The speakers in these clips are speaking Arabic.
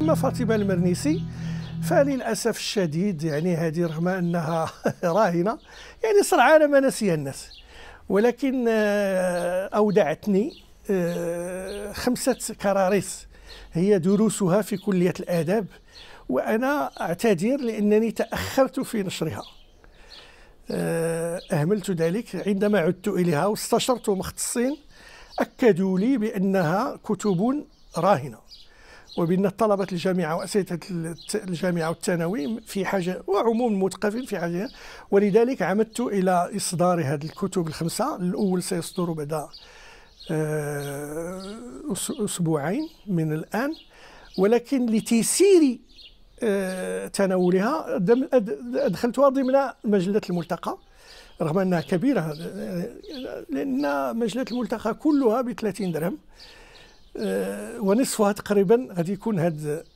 أما فاطمة المرنيسي فللأسف الشديد يعني هذه رغم أنها راهنة يعني سرعانة ما نسيها الناس، ولكن أودعتني 5 كراريس هي دروسها في كلية الآداب، وأنا أعتذر لأنني تأخرت في نشرها، أهملت ذلك. عندما عدت إليها واستشرت مختصين أكدوا لي بأنها كتب راهنة، وبأن طلبة الجامعة وأساتذة الجامعة والثانوي في حاجة، وعموم المثقفين في حاجة، ولذلك عمدت إلى إصدار هذه الكتب 5. الأول سيصدر بعد أسبوعين من الآن، ولكن لتيسير تناولها أدخلتها ضمن مجلة الملتقى، رغم أنها كبيرة لأن مجلة الملتقى كلها ب30 درهم، ونصفها تقريبا غادي يكون هاد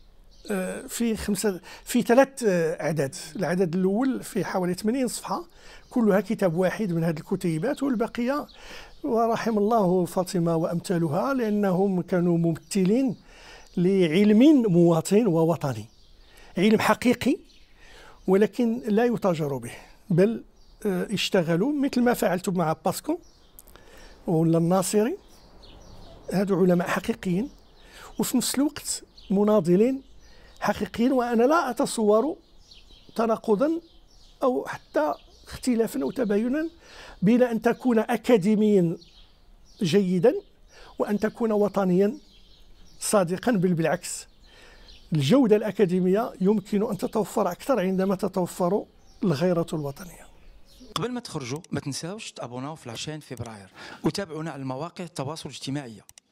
في 3 أعداد. العدد الأول في حوالي 80 صفحة كلها كتاب واحد من هاد الكتيبات، والبقية ورحم الله فاطمة وأمثالها لأنهم كانوا ممثلين لعلم مواطن ووطني، علم حقيقي ولكن لا يتاجر به، بل اشتغلوا مثل ما فعلت مع باسكو ولا الناصري. هادو علماء حقيقيين وفي نفس الوقت مناضلين حقيقيين، وأنا لا أتصور تناقضا أو حتى اختلافا أو تباينا بين أن تكون أكاديميا جيدا وأن تكون وطنيا صادقا، بل بالعكس الجودة الأكاديمية يمكن أن تتوفر أكثر عندما تتوفر الغيرة الوطنية. قبل ما تخرجوا ما تنساوش تابوناو في العشان فبراير، وتابعونا على المواقع التواصل الاجتماعية.